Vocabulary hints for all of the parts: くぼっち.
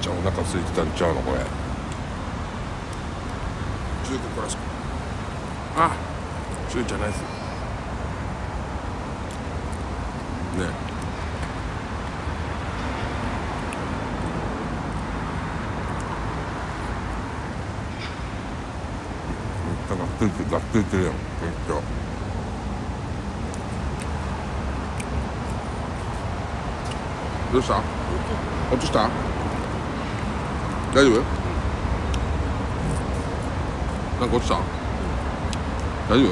ちゃお腹空いてたんちゃうのこれ。中古からしか。あ、中じゃないですよ。ね。がっついてるやん、めっちゃ。どうした？落とした？大丈夫？なんか落ちた？大丈夫？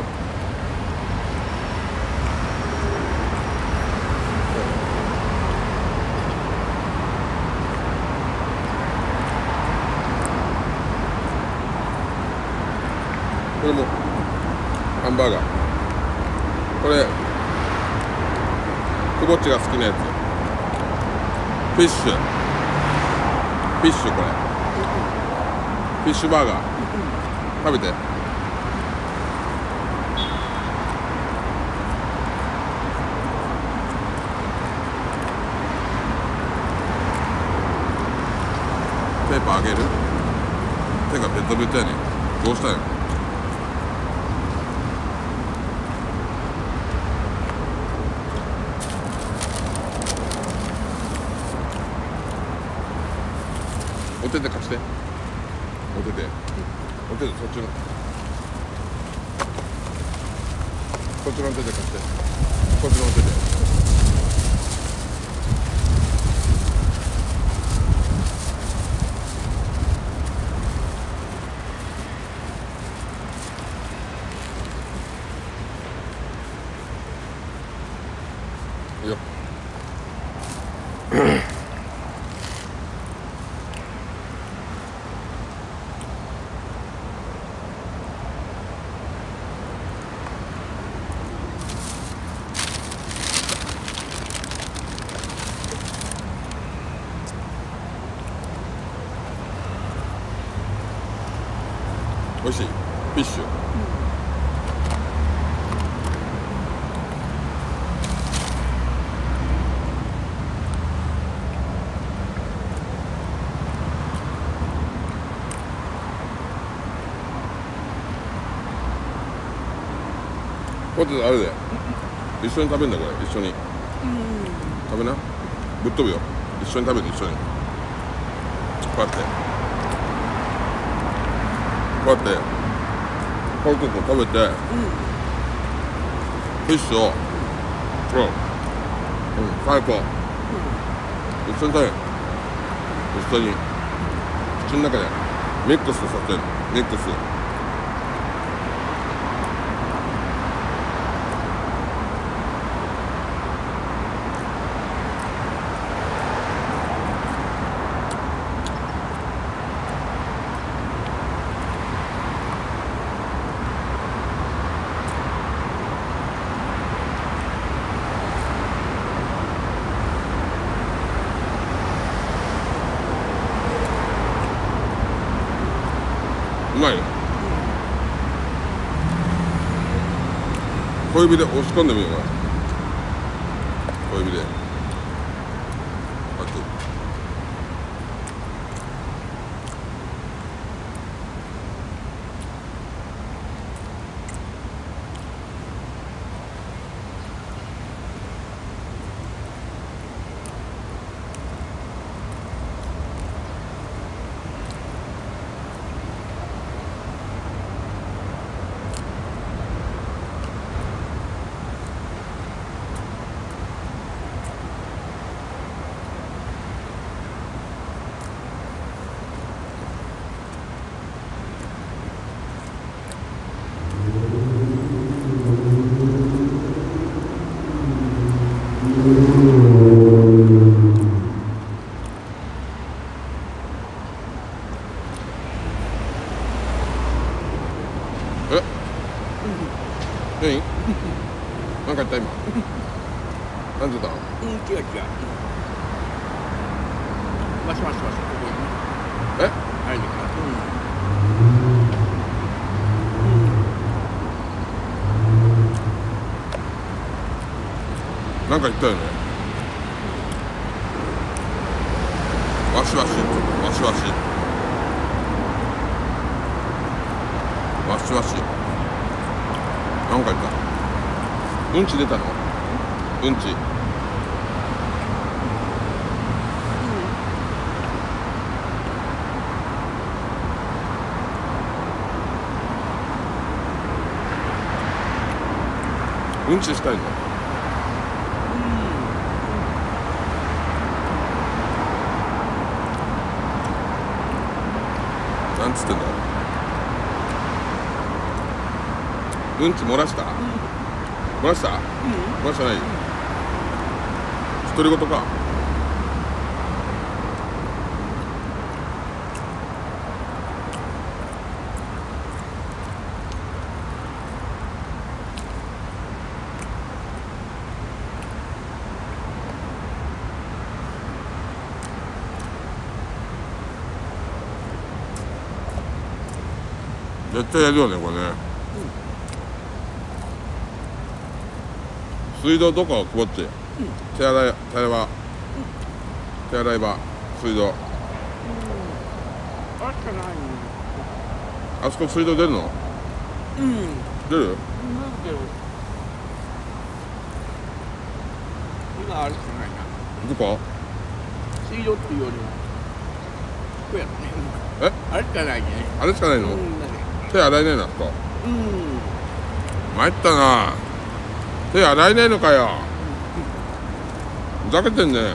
これもハンバーガー、これくぼっちが好きなやつ、フィッシュ、これフィッシュバーガー食べて。ペーパーあげる。手がベトベトやねん。どうしたんや。お手で貸して。お手でそっちのお手で貸して。こっちのお手で。いいよ。美味しいフィッシュ、ポテトあるで一緒に食べるんだこれ。一緒に、食べな、ぶっ飛ぶよ。一緒に食べて、一緒にこうやってポテト食べて、フィッシュを、最高、一緒に食べる。一緒に口の中でミックスさせる。ミックスうまいよ。小指で押し込んでみようかな。小指でこうやってなんか言った今。なんて言ったの？違う。マシ。え？はい、なんか言ったよね。わしわし何回言った？うんち出たの？うんち、うんちしたいの？なんつってんだよ。うんち漏らした？漏らした？漏らしてないよ。独り言か。絶対やるよね、これね。水道どこ？こっち。手洗い場、水道。あそこ水道出るの？出る？今あるしかないな。どこ？水道っていうよりは。こうやって。え？あれしかないね。あれしかないの？手洗えないな、ここ。参ったな。手洗えないのかよ。ふざけてんね。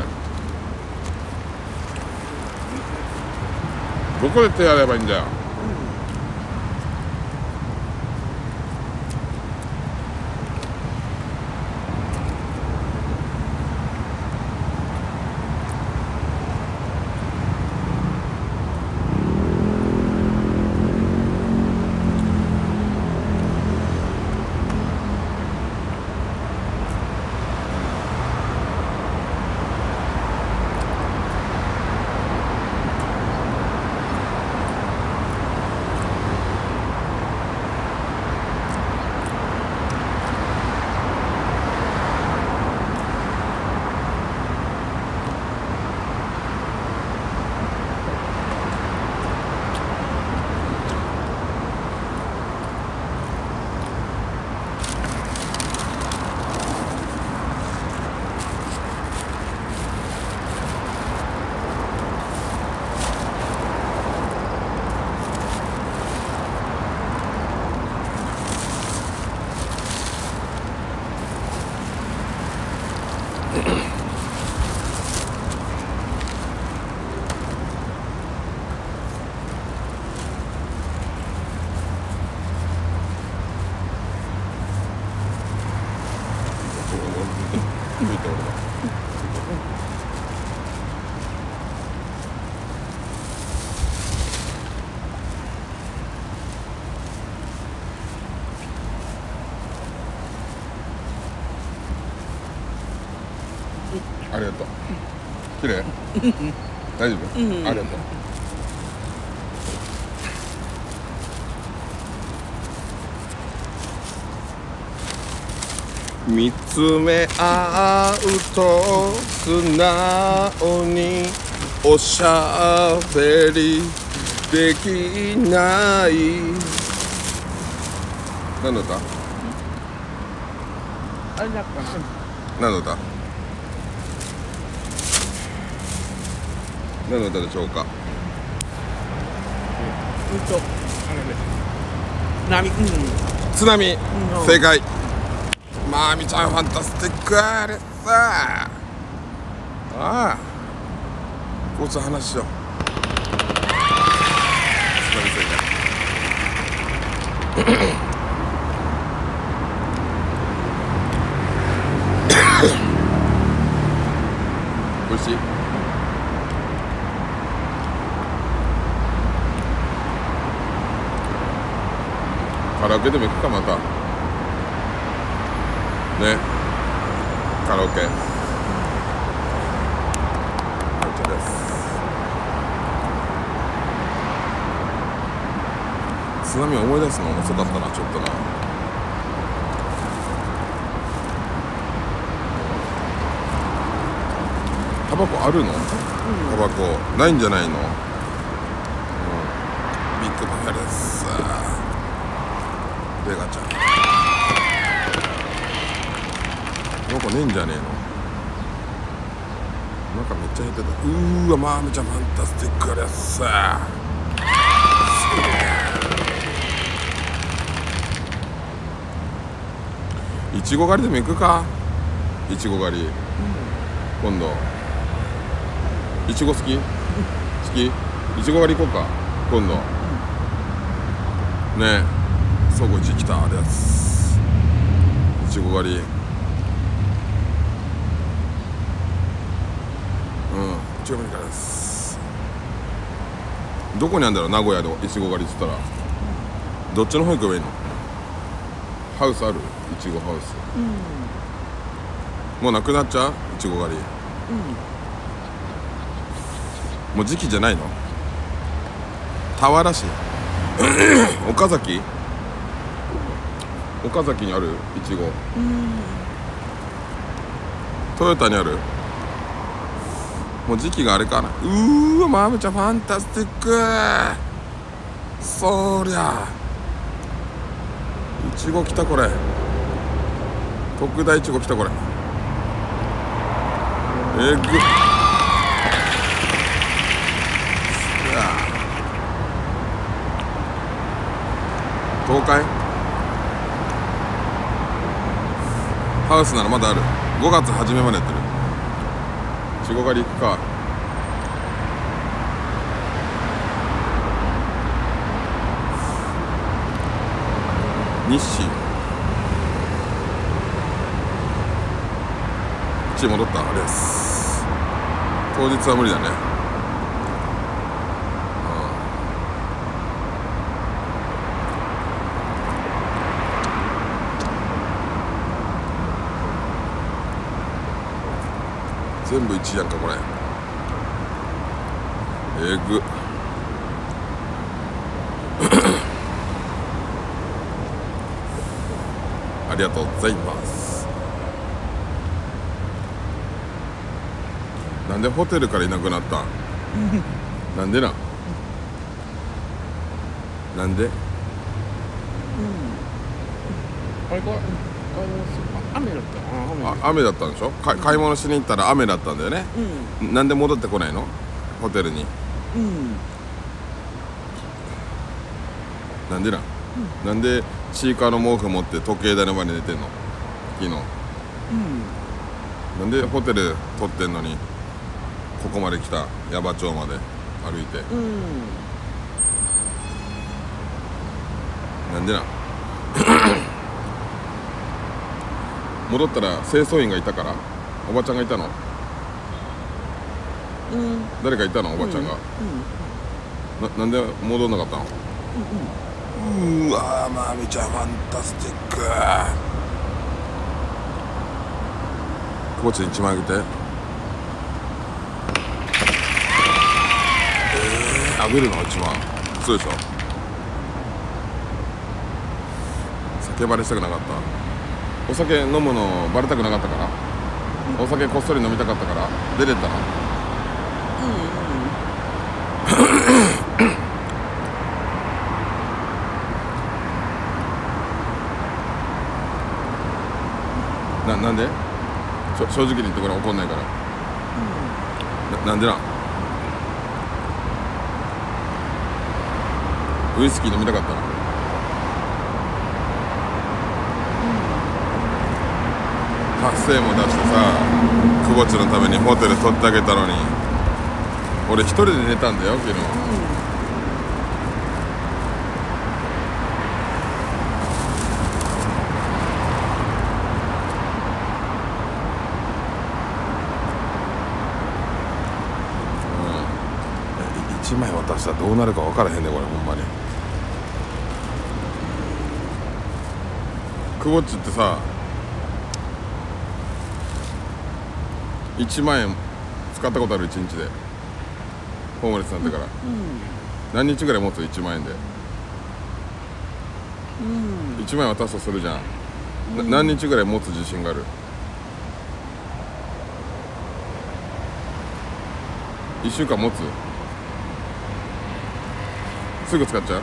どこで手洗えばいいんだよ。ありがとう。綺麗？大丈夫？ありがとう。見つめ合うと素直におしゃべりできない。何だった？何だった？何の歌でしょうか。津波、正解。まあみちゃんファンタスティックあれさあ、こいつ話しよう。津波正解。おいしい？カラオケでも行くか、またね、カラオケ。OKです。津波思い出すの遅かったな、ちょっとな。タバコあるの？タバコないんじゃないの？ビッグバカです。ベガちゃんなんかねえんじゃねえの？なんかめっちゃ減ってた。うわ、マームちゃんファンタスティックです。いちご狩りでも行くか。いちご狩り、今度いちご好き？好き？いちご狩り行こうか今度ねえ。そこいち来たです。いちご狩り、いちご狩りからです。どこにあるんだろう名古屋のいちご狩りっつったら。どっちの方行けばいいの？ハウスある？いちごハウス、もうなくなっちゃう？いちご狩り、もう時期じゃないの？田原市岡崎、岡崎にあるいちご、トヨタにある。もう時期があれかな。うわ、まーむちゃんファンタスティック。そりゃいちご来た。これ特大いちご来た。これえぐっ。東海ハウスならまだある。5月初めまでやってる。いちご狩り行くか。日誌日誌戻ったあれです。当日は無理だね。全部1やんかこれ。えぐありがとうございます。なんでホテルからいなくなったん？なんでなん？なんで？あれこれ雨だった。雨だったんでしょ。買い物しに行ったら雨だったんだよね。なんで戻ってこないのホテルに？なんでなん？なんでチーカーの毛布持って時計台の前に寝てんの昨日？なんでホテル取ってんのにここまで来た。矢場町まで歩いて、なんでなん？戻ったら清掃員がいたから。おばちゃんがいたの？誰かいたのおばちゃんが、なんで戻んなかったの？うわー、まみちゃんファンタスティック。コーチ1枚あげて。あげるの1枚。そうでしょ。酒バレしたくなかった。お酒飲むのバレたくなかったから、お酒こっそり飲みたかったから出てったの。なんで？正直に言ってこれ怒んないから。なんでなん？ウイスキー飲みたかったの？達成も出してさ、くぼっちのためにホテル取ってあげたのに。俺一人で寝たんだよ昨日。1枚渡したらどうなるか分からへんねこれほんまに。くぼっちってさ1万円使ったことある？1日でホームレスになってから、何日ぐらい持つ？1万円で、1万円渡すとするじゃん、何日ぐらい持つ自信がある？ 1週間持つ？すぐ使っちゃう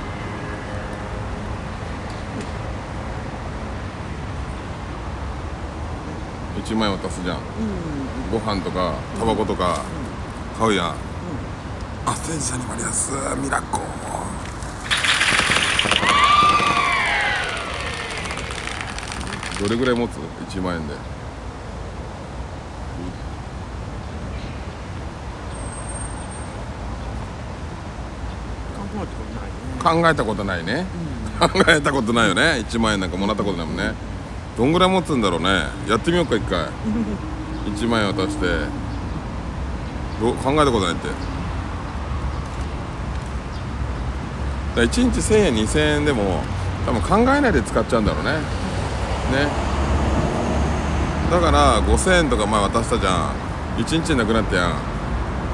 ？1万円渡すじゃん、ご飯とかタバコとか買うやん、あ、戦車に割り出すミラコどれぐらい持つ？ 1 万円で考えたことないね、考えたことないよね。1万円なんかもらったことないもんね。どんぐらい持つんだろうね。やってみようか一回1万円渡して考えたことないって。だ1日1000円2000円でも多分考えないで使っちゃうんだろうね。だから5000円とか前渡したじゃん、1日なくなったやん。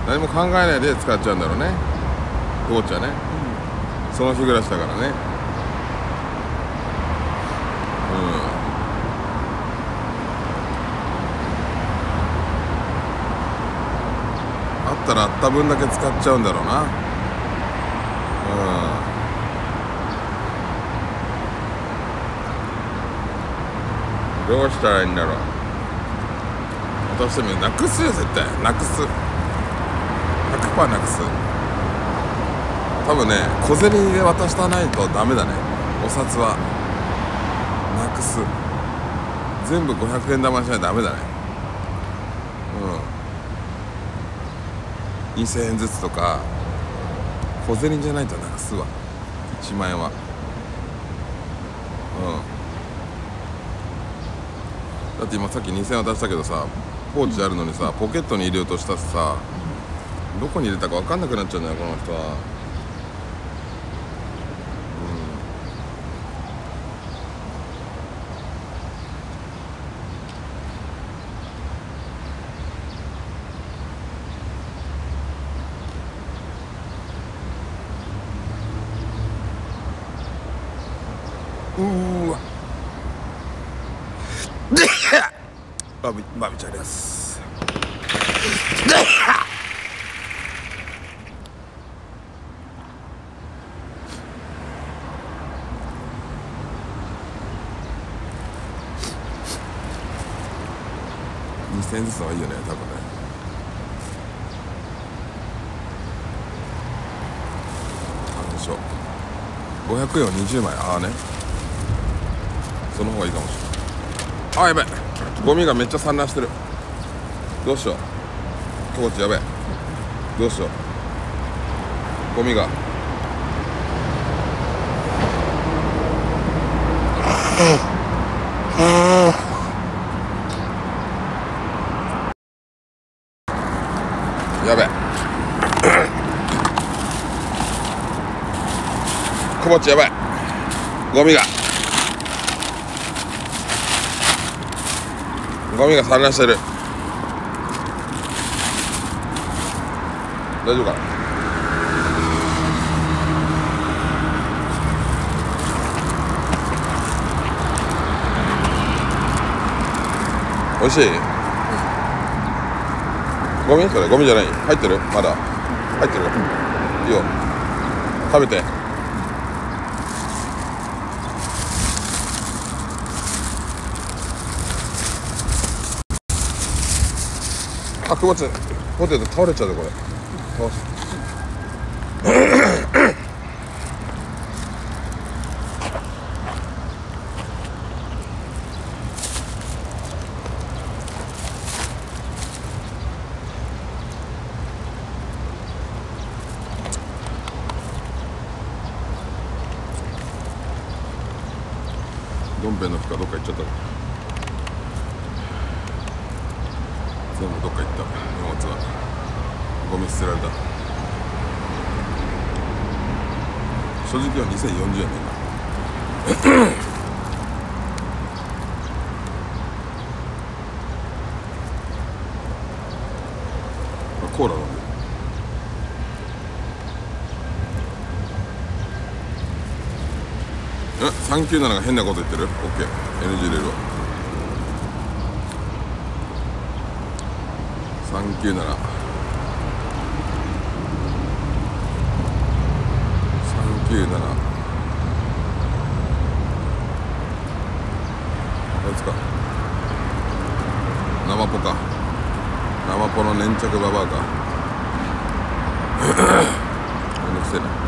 何も考えないで使っちゃうんだろうね、ゴーちゃんね、その日暮らしだからね。あったらあった分だけ使っちゃうんだろうな。どうしたらいいんだろう。私でもなくすよ、絶対なくす、 100% なくす。多分ね、小銭で渡したないとダメだね。お札はなくす、全部500円玉にしないとダメだね。2000円ずつとか小銭じゃないとなくすわ、1万円は。だって今さっき2000円渡したけどさ、ポーチあるのにさ、ポケットに入れようとしたらさ、どこに入れたか分かんなくなっちゃうんだよこの人は。バビちゃんです。2000円ずつの方がいいよね多分ね。あ、どうしよう。500円を20枚、ああね、その方がいいかもしれない。あ、やべえ、ゴミがめっちゃ散乱してる。どうしよう。トーチやべえ。どうしよう。ゴミが。やべえ。コボッチやばい。ゴミが。ゴミが散乱してる。大丈夫かな。おいしい？ゴミ？それゴミじゃない？入ってる？まだ入ってる？いいよ、食べて。あ、くぼちゃん、ポテト倒れちゃうでこれ。倒す。どん兵衛の服はどっか行っちゃった。でもどっか行った。荷物はゴミ捨てられた。正直は2040円だ今コーラ飲んでる。え、397が変なこと言ってる。 OK、 NG 入れるわ。397きれいだな。あいつか、生ポか、生ポの粘着ババアか。めんどくせえな。